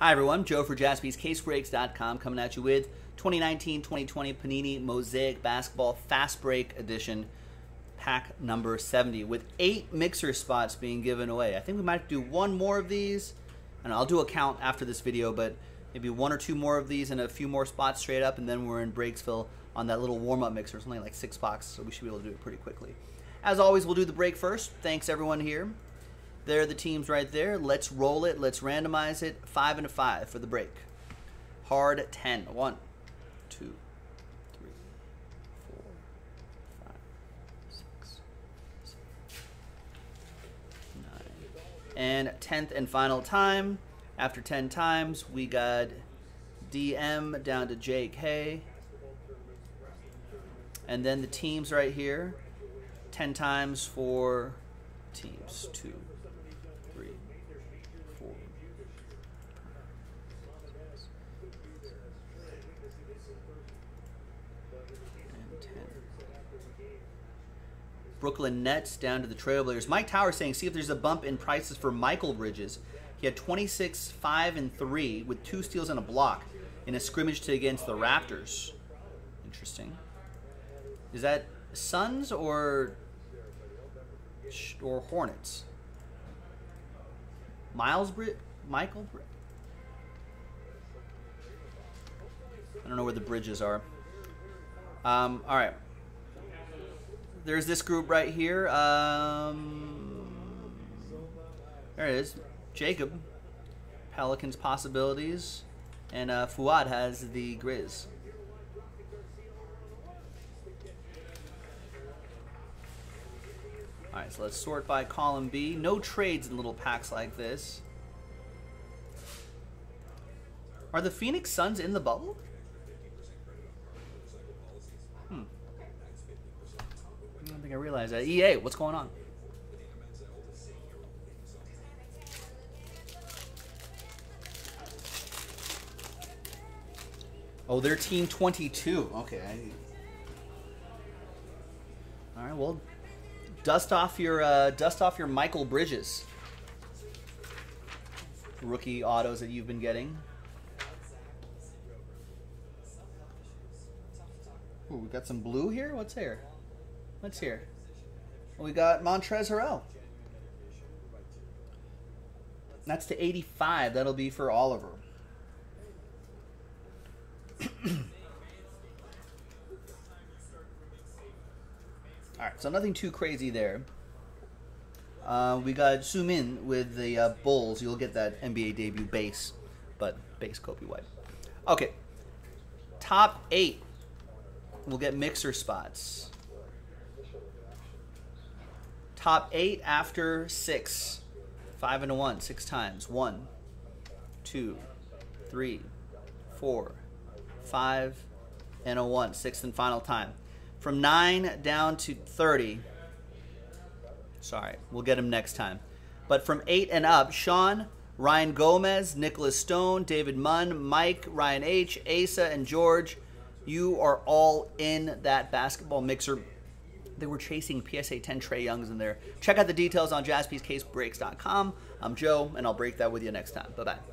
Hi everyone, Joe for JaspysCaseBreaks.com coming at you with 2019-2020 Panini Mosaic Basketball Fast Break Edition, pack number 70, with 8 mixer spots being given away. I think we might do one more of these, and I'll do a count after this video, but maybe one or two more of these and a few more spots straight up, and then we're in Breaksville on that little warm-up mixer, something like 6 boxes, so we should be able to do it pretty quickly. As always, we'll do the break first. Thanks everyone here. There are the teams right there. Let's roll it. Let's randomize it. 5 and a 5 for the break. Hard 10. 1, 2, 3, 4, 5, 6, 7, 9. And 10th and final time. After 10 times, we got DM down to JK. And then the teams right here. 10 times for teams. 2, 3, 4, 5, 6, 7, 10. Brooklyn Nets down to the Trailblazers. Mike Tower saying, see if there's a bump in prices for Mikal Bridges. He had 26, 5, and 3 with 2 steals and a block in a scrimmage against the Raptors. Interesting. Is that Suns or Hornets? Mikal? I don't know where the Bridges are. All right. There's this group right here. There it is. Jacob, Pelicans possibilities, and Fuad has the Grizz. All right, so let's sort by column B. No trades in little packs like this. Are the Phoenix Suns in the bubble? I don't think I realized that. EA, what's going on? Oh, they're team 22. Okay. All right. Well, dust off your Mikal Bridges rookie autos that you've been getting. Ooh, we got some blue here. What's here? What's here? We got Montrezl Harrell. That's to 85. That'll be for Oliver. Alright, so nothing too crazy there. We got Sumin with the Bulls. You'll get that NBA debut base, but base Kobe White. Okay, top 8. We'll get mixer spots. Top 8 after 6. 5 and a 1, 6 times. 1, 2, 3, 4, 5 and a 1, 6th and final time. From 9 down to 30, sorry, we'll get him next time. But from 8 and up, Sean, Ryan Gomez, Nicholas Stone, David Munn, Mike, Ryan H, Asa, and George, you are all in that basketball mixer. They were chasing PSA 10 Trae Youngs in there. Check out the details on JaspysCaseBreaks.com. I'm Joe, and I'll break that with you next time. Bye-bye.